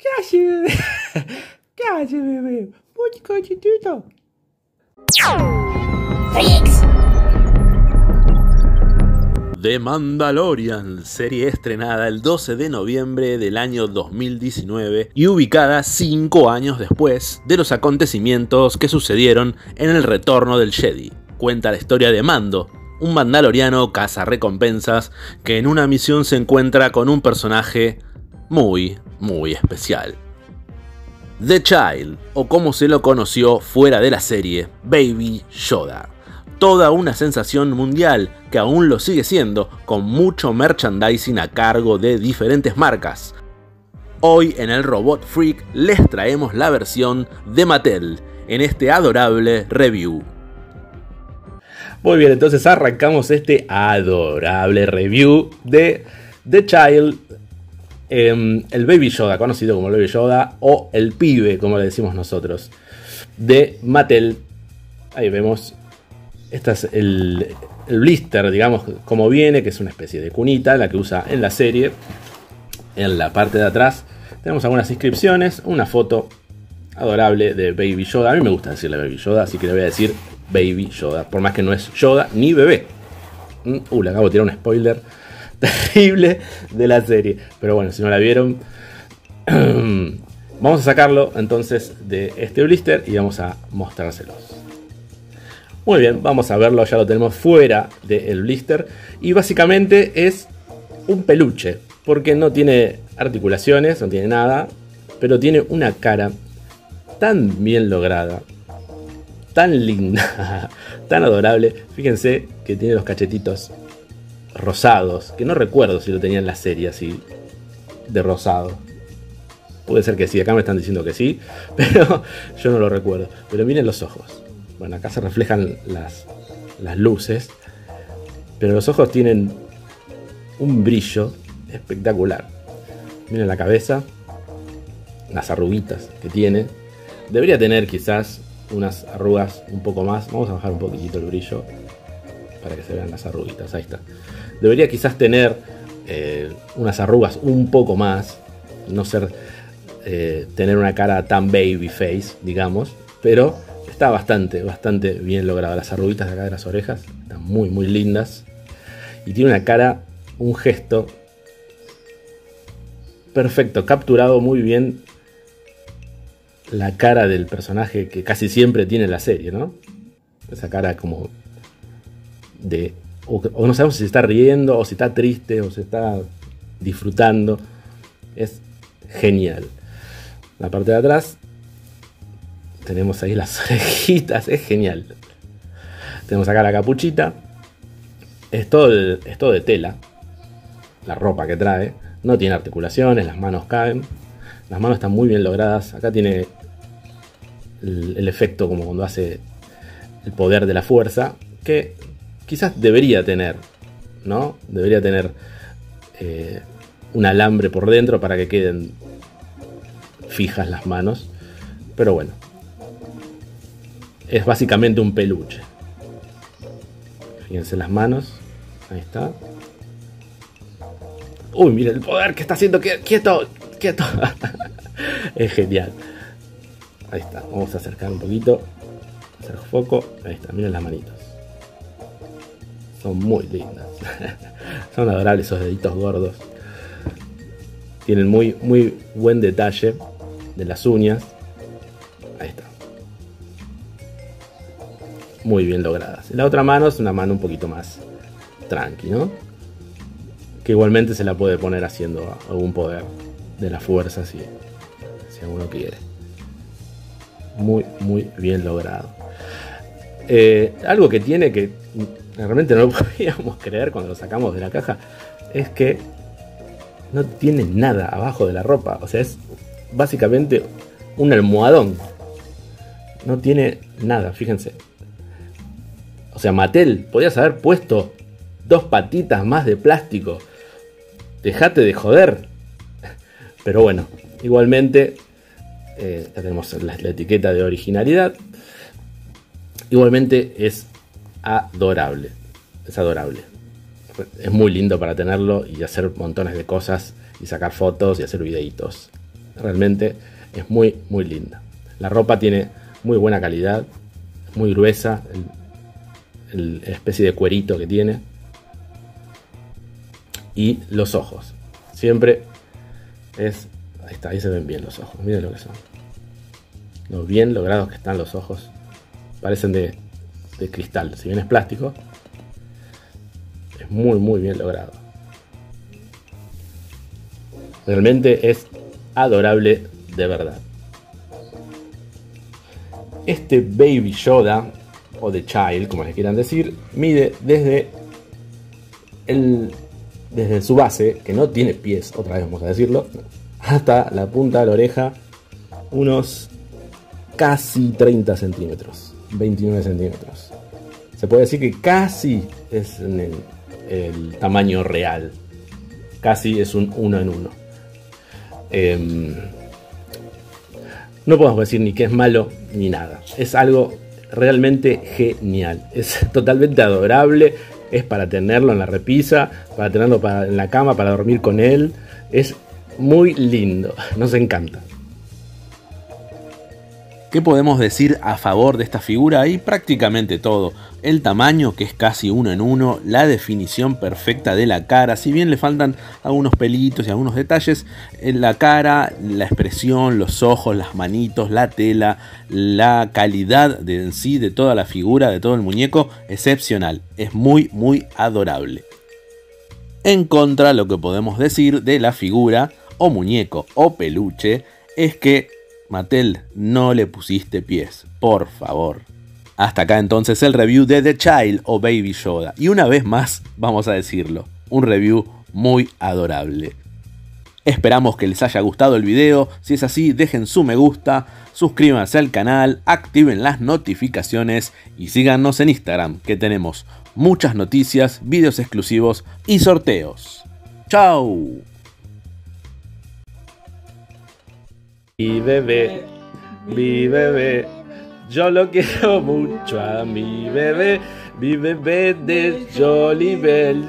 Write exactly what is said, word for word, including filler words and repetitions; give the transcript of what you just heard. ¿Qué hace, bebé? ¿Qué hace, bebé? Muy cochitito. Freaks. The Mandalorian, serie estrenada el doce de noviembre del año dos mil diecinueve y ubicada cinco años después de los acontecimientos que sucedieron en el retorno del Jedi. Cuenta la historia de Mando, un mandaloriano cazarrecompensas que en una misión se encuentra con un personaje muy, muy especial. The Child, o como se lo conoció fuera de la serie, Baby Yoda. Toda una sensación mundial que aún lo sigue siendo, con mucho merchandising a cargo de diferentes marcas. Hoy en el Robot Freak les traemos la versión de Mattel en este adorable review. Muy bien, entonces arrancamos este adorable review de The Child, eh, el Baby Yoda, conocido como el Baby Yoda o el pibe, como le decimos nosotros, de Mattel. Ahí vemos. Este es el, el blister, digamos, como viene, que es una especie de cunita, la que usa en la serie. En la parte de atrás tenemos algunas inscripciones, una foto adorable de Baby Yoda. A mí me gusta decirle Baby Yoda, así que le voy a decir Baby Yoda, por más que no es Yoda ni bebé. Uh, le acabo de tirar un spoiler terrible de la serie. Pero bueno, si no la vieron, vamos a sacarlo entonces de este blister y vamos a mostrárselos. Muy bien, vamos a verlo, ya lo tenemos fuera del blister. Y básicamente es un peluche, porque no tiene articulaciones, no tiene nada, pero tiene una cara tan bien lograda, tan linda, tan adorable. Fíjense que tiene los cachetitos rosados, que no recuerdo si lo tenía en la serie así, de rosado. Puede ser que sí, acá me están diciendo que sí, pero yo no lo recuerdo. Pero miren los ojos. Bueno, acá se reflejan las, las luces, pero los ojos tienen un brillo espectacular. Miren la cabeza, las arruguitas que tiene. Debería tener quizás unas arrugas un poco más. Vamos a bajar un poquitito el brillo para que se vean las arruguitas. Ahí está. Debería quizás tener eh, unas arrugas un poco más. No ser eh, tener una cara tan baby face, digamos, pero... Está bastante, bastante bien logrado. Las arruguitas de acá de las orejas están muy, muy lindas. Y tiene una cara, un gesto perfecto, capturado muy bien la cara del personaje que casi siempre tiene la serie, ¿no? Esa cara como de... O, o no sabemos si está riendo, o si está triste, o si está disfrutando. Es genial. La parte de atrás... Tenemos ahí las orejitas, es genial. Tenemos acá la capuchita. Es todo, de, es todo de tela. La ropa que trae. No tiene articulaciones, las manos caen. Las manos están muy bien logradas. Acá tiene el, el efecto como cuando hace el poder de la fuerza. Que quizás debería tener, ¿no? Debería tener eh, un alambre por dentro para que queden fijas las manos. Pero bueno. Es básicamente un peluche. Fíjense las manos. Ahí está. Uy, mira el poder que está haciendo. Quieto, quieto. Es genial. Ahí está. Vamos a acercar un poquito. Hacer foco. Ahí está. Miren las manitos. Son muy lindas. Son adorables esos deditos gordos. Tienen muy, muy buen detalle de las uñas. Ahí está. Muy bien logradas. La otra mano es una mano un poquito más tranqui, ¿no? Que igualmente se la puede poner haciendo algún poder de la fuerza si, si uno quiere. Muy, muy bien logrado. Eh, algo que tiene que realmente no lo podíamos creer cuando lo sacamos de la caja es que no tiene nada abajo de la ropa. O sea, es básicamente un almohadón. No tiene nada, fíjense. O sea, Mattel, podías haber puesto dos patitas más de plástico. Dejate de joder. Pero bueno, igualmente, eh, ya tenemos la, la etiqueta de originalidad. Igualmente es adorable. Es adorable. Es muy lindo para tenerlo y hacer montones de cosas. Y sacar fotos y hacer videitos. realmente es muy, muy linda. La ropa tiene muy buena calidad, muy gruesa, el, el especie de cuerito que tiene. Y los ojos, siempre es... Ahí está, ahí se ven bien los ojos, miren lo que son. Lo bien logrados que están los ojos, parecen de, de cristal, si bien es plástico, es muy, muy bien logrado. Realmente es adorable de verdad. Este Baby Yoda, o The Child, como les quieran decir, mide desde, el, desde su base, que no tiene pies, otra vez vamos a decirlo, hasta la punta de la oreja, unos casi treinta centímetros, veintinueve centímetros. Se puede decir que casi es en el, el tamaño real, casi es un uno en uno. Eh, No podemos decir ni que es malo ni nada. Es algo realmente genial. Es totalmente adorable. Es para tenerlo en la repisa, para tenerlo para, en la cama, para dormir con él. Es muy lindo. Nos encanta. ¿Qué podemos decir a favor de esta figura? Hay prácticamente todo. El tamaño, que es casi uno en uno, la definición perfecta de la cara, si bien le faltan algunos pelitos y algunos detalles, la cara, la expresión, los ojos, las manitos, la tela, la calidad de en sí de toda la figura, de todo el muñeco, excepcional. Es muy, muy adorable. En contra, lo que podemos decir de la figura, o muñeco, o peluche, es que... Mattel, no le pusiste pies, por favor. Hasta acá entonces el review de The Child o Baby Yoda. Y una vez más, vamos a decirlo, un review muy adorable. Esperamos que les haya gustado el video. Si es así, dejen su me gusta, suscríbanse al canal, activen las notificaciones y síganos en Instagram, que tenemos muchas noticias, videos exclusivos y sorteos. ¡Chau! Mi bebé, mi bebé, yo lo quiero mucho a mi bebé, mi bebé de Jolibel.